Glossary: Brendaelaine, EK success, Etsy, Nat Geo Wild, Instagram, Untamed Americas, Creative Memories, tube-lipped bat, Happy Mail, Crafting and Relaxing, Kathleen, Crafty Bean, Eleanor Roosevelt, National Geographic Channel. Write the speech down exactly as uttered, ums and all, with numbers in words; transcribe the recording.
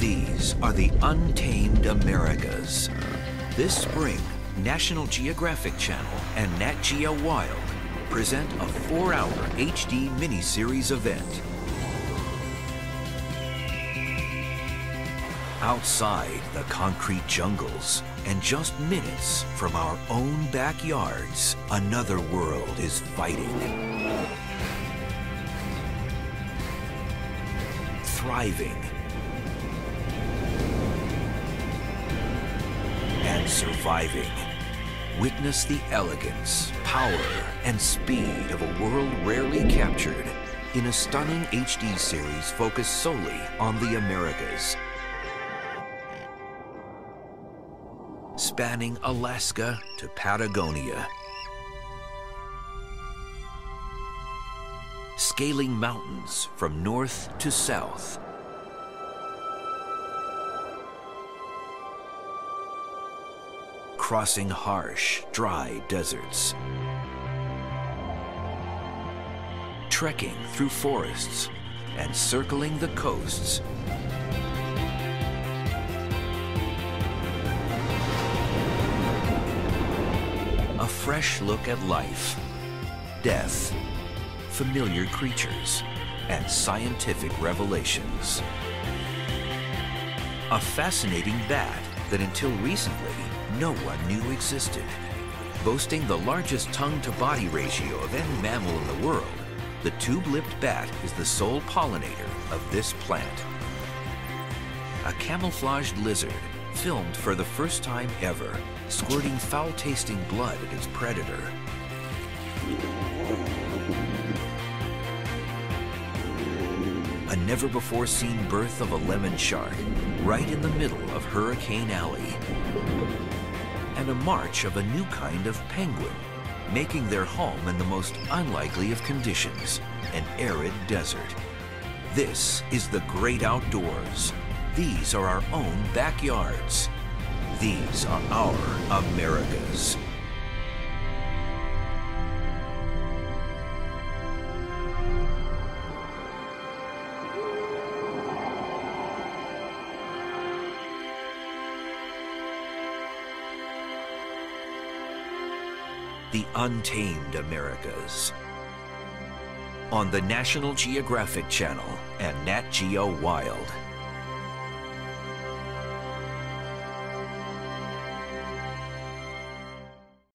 These are the Untamed Americas. This spring, National Geographic Channel and Nat Geo Wild present a four-hour H D miniseries event. Outside the concrete jungles and just minutes from our own backyards, another world is fighting, thriving, surviving. Witness the elegance, power, and speed of a world rarely captured in a stunning H D series focused solely on the Americas. Spanning Alaska to Patagonia. Scaling mountains from north to south. Crossing harsh, dry deserts. Trekking through forests and circling the coasts. A fresh look at life, death, familiar creatures, and scientific revelations. A fascinating bat that until recently no one knew existed. Boasting the largest tongue-to-body ratio of any mammal in the world, the tube-lipped bat is the sole pollinator of this plant. A camouflaged lizard, filmed for the first time ever, squirting foul-tasting blood at its predator. A never-before-seen birth of a lemon shark, right in the middle of Hurricane Alley. And a march of a new kind of penguin, making their home in the most unlikely of conditions, an arid desert. This is the great outdoors. These are our own backyards. These are our Americas. The Untamed Americas, on the National Geographic Channel and Nat Geo Wild.